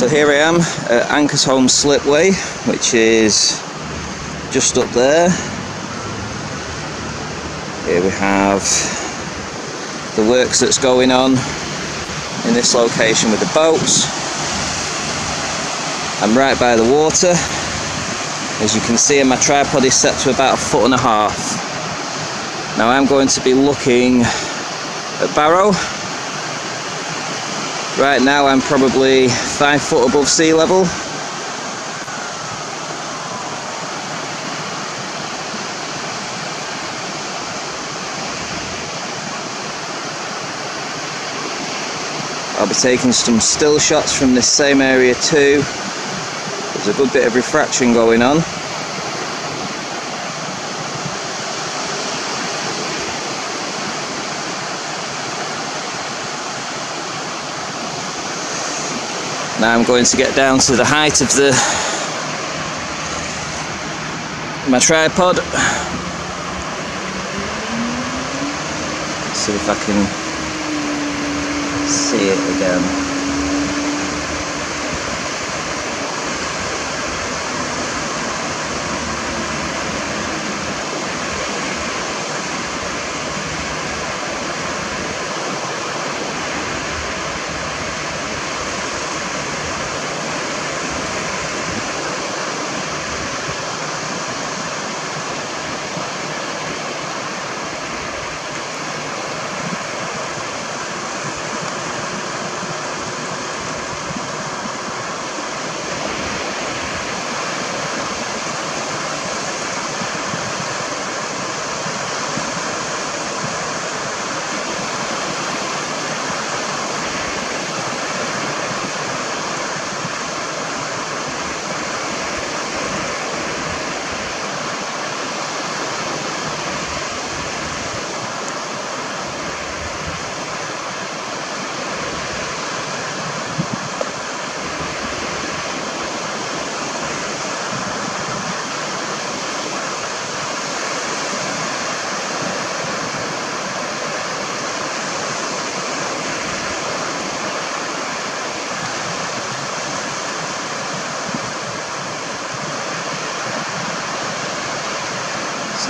So here I am at Anchorsholme Slipway, which is just up there. Here we have the works that's going on in this location with the boats. I'm right by the water. As you can see, my tripod is set to about 1.5 foot. Now I'm going to be looking at Barrow. Right now I'm probably 5 foot above sea level. I'll be taking some still shots from this same area too. There's a good bit of refraction going on. Now I'm going to get down to the height of my tripod. Let's see if I can see it again.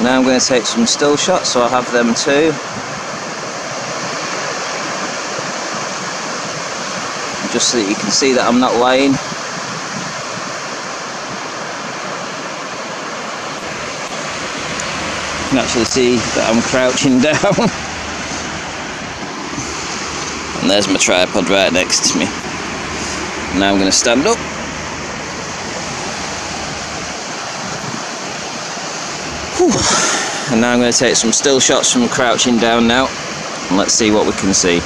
Now I'm going to take some still shots, so I'll have them too. Just so that you can see that I'm not lying. You can actually see that I'm crouching down. And there's my tripod right next to me. Now I'm going to stand up. And now I'm going to take some still shots from crouching down now, and let's see what we can see.